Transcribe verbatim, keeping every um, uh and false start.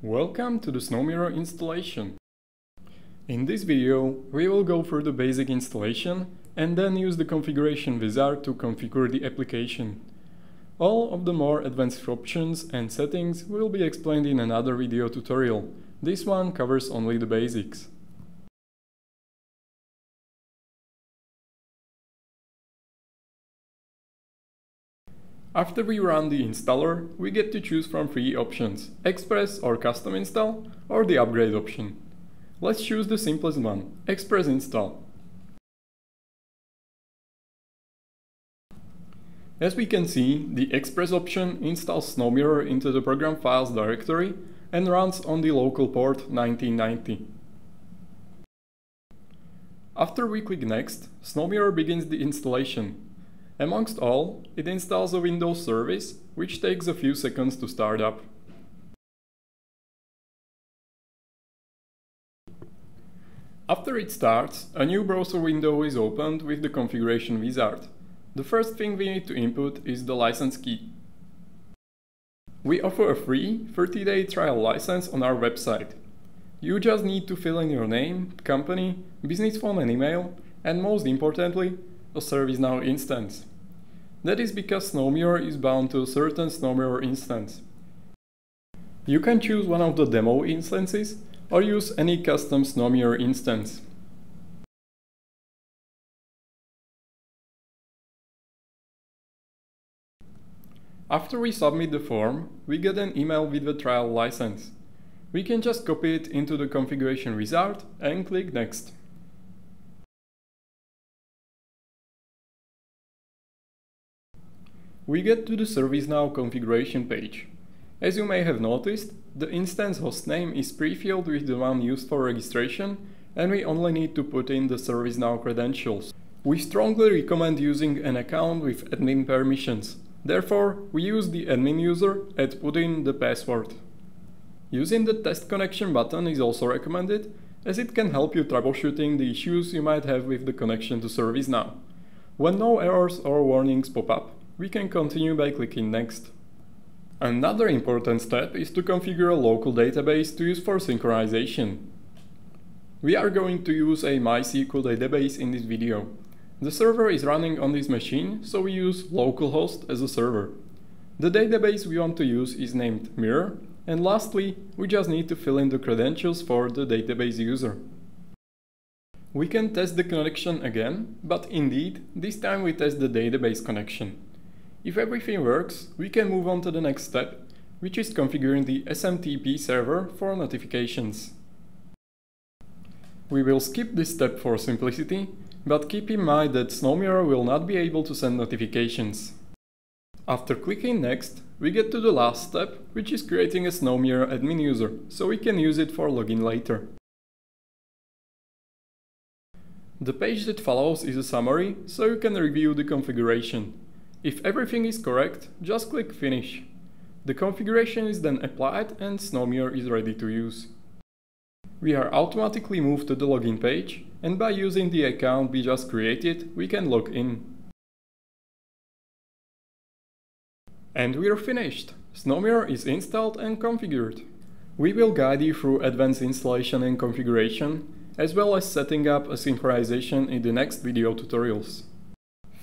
Welcome to the SnowMirror installation. In this video, we will go through the basic installation and then use the configuration wizard to configure the application. All of the more advanced options and settings will be explained in another video tutorial. This one covers only the basics. After we run the installer, we get to choose from three options: Express or Custom Install, or the Upgrade option. Let's choose the simplest one, Express Install. As we can see, the Express option installs SnowMirror into the program files directory and runs on the local port nineteen ninety. After we click Next, SnowMirror begins the installation. Amongst all, it installs a Windows service, which takes a few seconds to start up. After it starts, a new browser window is opened with the configuration wizard. The first thing we need to input is the license key. We offer a free thirty day trial license on our website. You just need to fill in your name, company, business phone and email, and most importantly, a ServiceNow instance. That is because SnowMirror is bound to a certain SnowMirror instance. You can choose one of the demo instances or use any custom SnowMirror instance. After we submit the form, we get an email with the trial license. We can just copy it into the configuration wizard and click Next. We get to the ServiceNow configuration page. As you may have noticed, the instance hostname is pre-filled with the one used for registration, and we only need to put in the ServiceNow credentials. We strongly recommend using an account with admin permissions. Therefore, we use the admin user and put in the password. Using the test connection button is also recommended, as it can help you troubleshooting the issues you might have with the connection to ServiceNow. When no errors or warnings pop up, we can continue by clicking Next. Another important step is to configure a local database to use for synchronization. We are going to use a MySQL database in this video. The server is running on this machine, so we use localhost as a server. The database we want to use is named Mirror, and lastly, we just need to fill in the credentials for the database user. We can test the connection again, but indeed, this time we test the database connection. If everything works, we can move on to the next step, which is configuring the S M T P server for notifications. We will skip this step for simplicity, but keep in mind that SnowMirror will not be able to send notifications. After clicking Next, we get to the last step, which is creating a SnowMirror admin user, so we can use it for login later. The page that follows is a summary, so you can review the configuration. If everything is correct, just click Finish. The configuration is then applied and SnowMirror is ready to use. We are automatically moved to the login page, and by using the account we just created, we can log in. And we're finished! SnowMirror is installed and configured. We will guide you through advanced installation and configuration, as well as setting up a synchronization in the next video tutorials.